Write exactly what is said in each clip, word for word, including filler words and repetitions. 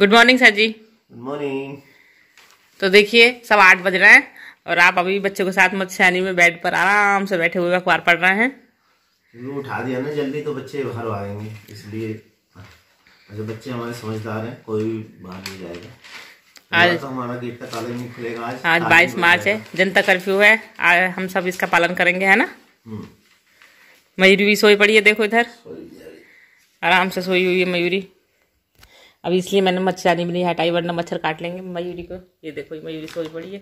Good morning sir ji. Good morning. तो देखिए सब आठ बज रहे हैं और आप अभी बच्चों के साथ मच्छानी में बेड पर आराम से बैठे हुए अखबार पढ़ रहे हैं। उठा दिया ना जल्दी तो बच्चे बाहर आएंगे, इसलिए अच्छा बच्चे हमारे समझदार हैं, कोई भी बाहर नहीं जाएगा। आज तो हमारा गेट का ताला नहीं खुलेगा। आज आज बाईस मार्च है, जनता कर्फ्यू है, आज हम सब इसका पालन करेंगे, है ना। मयूरी भी सोई पड़ी है, देखो इधर आराम से सोई हुई है मयूरी। अभी इसलिए मैंने मच्छरदानी भी नहीं हटाई वरना मच्छर काट लेंगे मयूरी को। ये देखो ये मयूरी सोई पड़ी है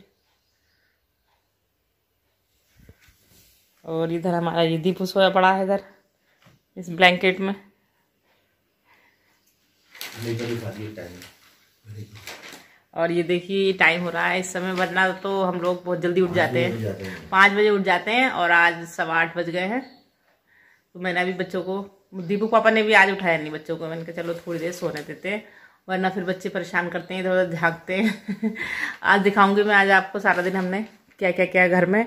और इधर हमारा ये दीपू सोया पड़ा है इधर इस ब्लैंकेट में। और ये देखिए टाइम हो रहा है इस समय, वरना तो हम लोग बहुत जल्दी उठ जाते हैं, पाँच बजे उठ जाते हैं और आज सवा आठ बज गए हैं। तो मैंने अभी बच्चों को, दीपू पापा ने भी आज उठाया नहीं बच्चों को, मैंने कहा चलो थोड़ी देर सोने देते हैं वरना फिर बच्चे परेशान करते हैं, इधर उधर झाँकते हैं। आज दिखाऊंगी मैं आज आपको सारा दिन हमने क्या क्या क्या घर में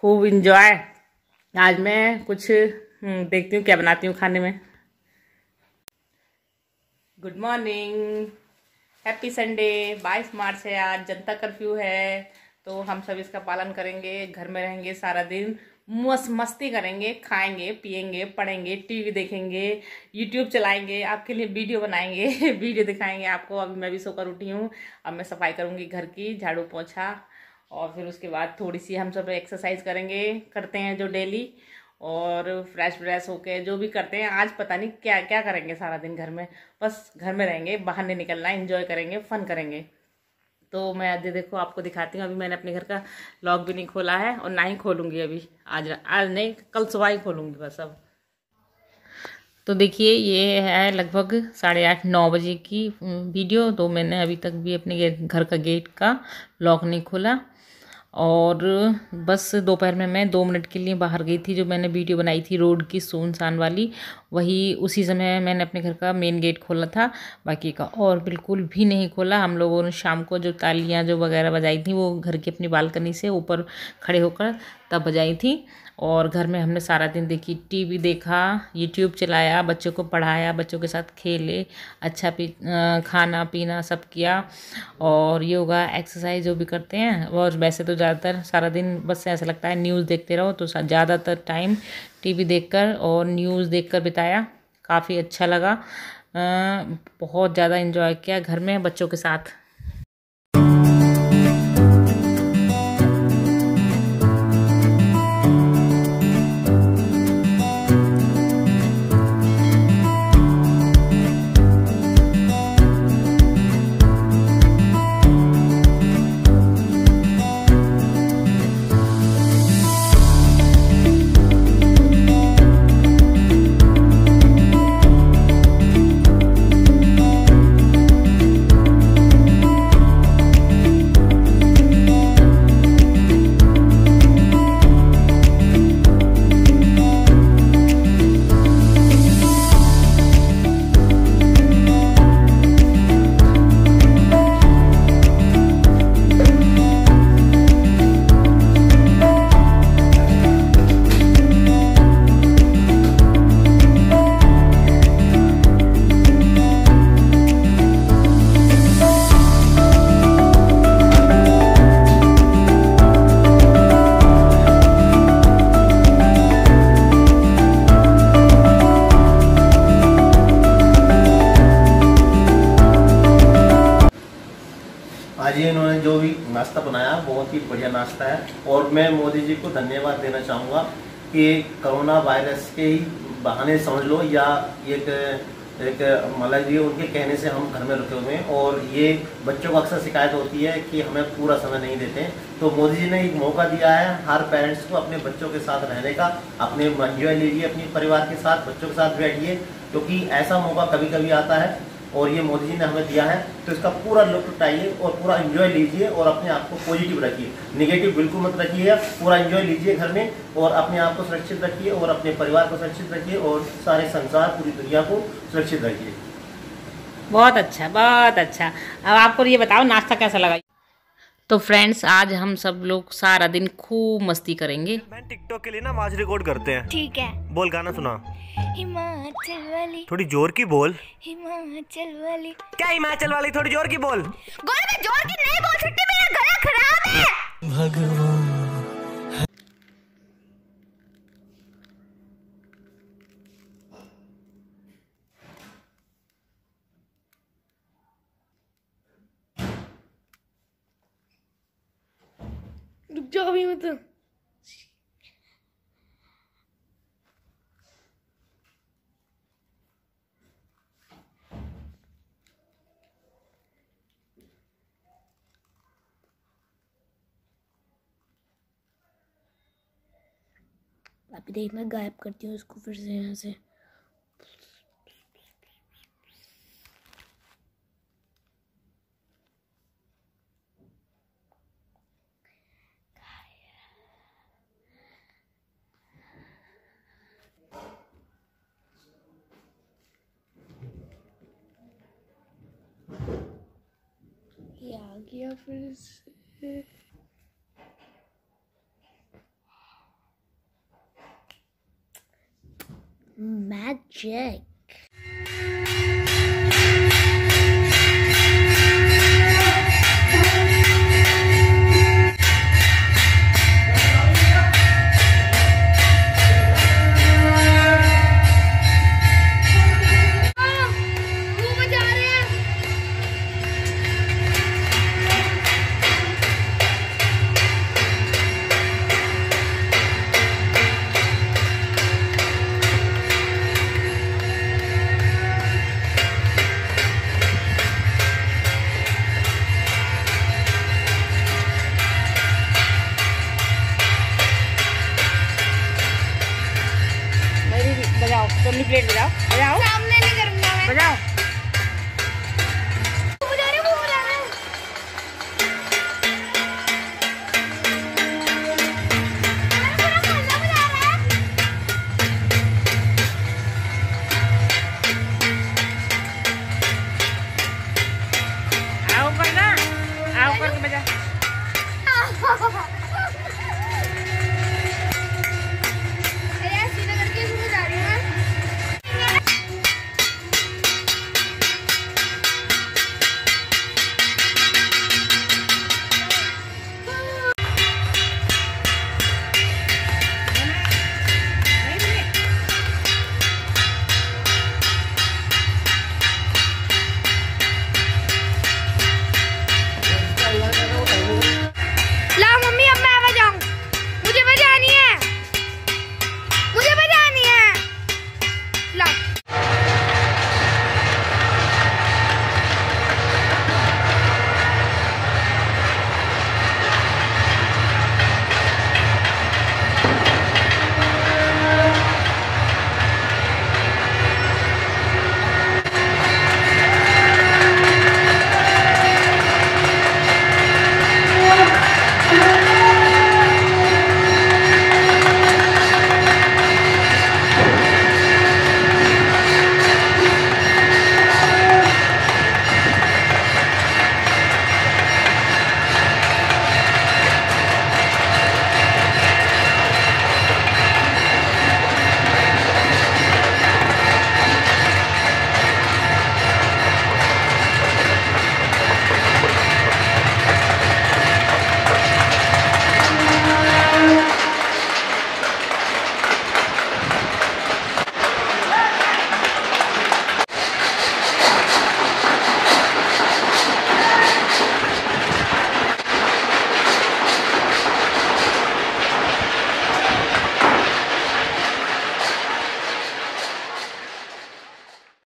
खूब इंजॉय। आज मैं कुछ देखती हूँ क्या बनाती हूँ खाने में। Good morning, happy Sunday. बाईस मार्च है, आज जनता कर्फ्यू है तो हम सब इसका पालन करेंगे, घर में रहेंगे सारा दिन, मस्त मस्ती करेंगे, खाएंगे पिएंगे, पढ़ेंगे, टीवी देखेंगे, यूट्यूब चलाएंगे, आपके लिए वीडियो बनाएंगे, वीडियो दिखाएंगे आपको। अभी मैं भी सोकर उठी हूँ, अब मैं सफाई करूँगी घर की, झाड़ू पोछा, और फिर उसके बाद थोड़ी सी हम सब एक्सरसाइज करेंगे, करते हैं जो डेली, और फ्रेश व्रेश होके जो भी करते हैं। आज पता नहीं क्या क्या करेंगे सारा दिन घर में, बस घर में रहेंगे, बाहर नहीं निकलना, एंजॉय करेंगे, फन करेंगे। तो मैं आज देखो आपको दिखाती हूँ, अभी मैंने अपने घर का लॉक भी नहीं खोला है और ना ही खोलूँगी अभी, आज आज नहीं कल सुबह ही खोलूँगी बस। अब तो देखिए ये है लगभग साढ़े आठ नौ बजे की वीडियो, तो मैंने अभी तक भी अपने घर का गेट का लॉक नहीं खोला और बस दोपहर में मैं दो मिनट के लिए बाहर गई थी, जो मैंने वीडियो बनाई थी रोड की सुनसान वाली, वही उसी समय मैंने अपने घर का मेन गेट खोला था, बाकी का और बिल्कुल भी नहीं खोला। हम लोगों ने शाम को जो तालियां जो वगैरह बजाई थी वो घर की अपनी बालकनी से ऊपर खड़े होकर तब बजाई थी। और घर में हमने सारा दिन देखी, टीवी देखा, यूट्यूब चलाया, बच्चों को पढ़ाया, बच्चों के साथ खेले, अच्छा पी खाना पीना सब किया, और योगा एक्सरसाइज जो भी करते हैं। और वैसे तो ज़्यादातर सारा दिन बस ऐसा लगता है न्यूज़ देखते रहो, तो ज़्यादातर टाइम टीवी देखकर और न्यूज़ देखकर बिताया, काफ़ी अच्छा लगा, बहुत ज़्यादा एंजॉय किया घर में बच्चों के साथ। इन्होंने जो भी नाश्ता बनाया बहुत ही बढ़िया नाश्ता है, और मैं मोदी जी को धन्यवाद देना चाहूँगा कि कोरोना वायरस के ही बहाने समझ लो या एक एक मतलब ये उनके कहने से हम घर में रुके हुए हैं, और ये बच्चों को अक्सर शिकायत होती है कि हमें पूरा समय नहीं देते। तो मोदी जी ने एक मौका दिया है हर पेरेंट्स को अपने बच्चों के साथ रहने का, अपने एंजॉय लीजिए अपने परिवार के साथ, बच्चों के साथ बैठिए, क्योंकि ऐसा मौका कभी कभी आता है और ये मोदी जी ने हमें दिया है, तो इसका पूरा लुत्फ उठाइए और पूरा एंजॉय लीजिए और अपने आप को पॉजिटिव रखिए, नेगेटिव बिल्कुल मत रखिए, पूरा एंजॉय लीजिए घर में और अपने आप को सुरक्षित रखिए और अपने परिवार को सुरक्षित रखिए और सारे संसार पूरी दुनिया को सुरक्षित रखिए। बहुत अच्छा, बहुत अच्छा। अब आपको ये बताओ नाश्ता कैसा लगा? तो फ्रेंड्स आज हम सब लोग सारा दिन खूब मस्ती करेंगे। बहन टिकटॉक के लिए ना आवाज रिकॉर्ड करते हैं, ठीक है? बोल गाना सुना, हिमाचल वाली। थोड़ी जोर की बोल, हिमाचल वाली। क्या हिमाचल वाली? थोड़ी जोर की बोल। गोल में जोर की नहीं बोल सकती, मेरा गला खराब है भगवान। जाओ भी मत। अभी देख मैं गायब करती हूँ इसको फिर से यहाँ से। गया फिर से। मैजिक।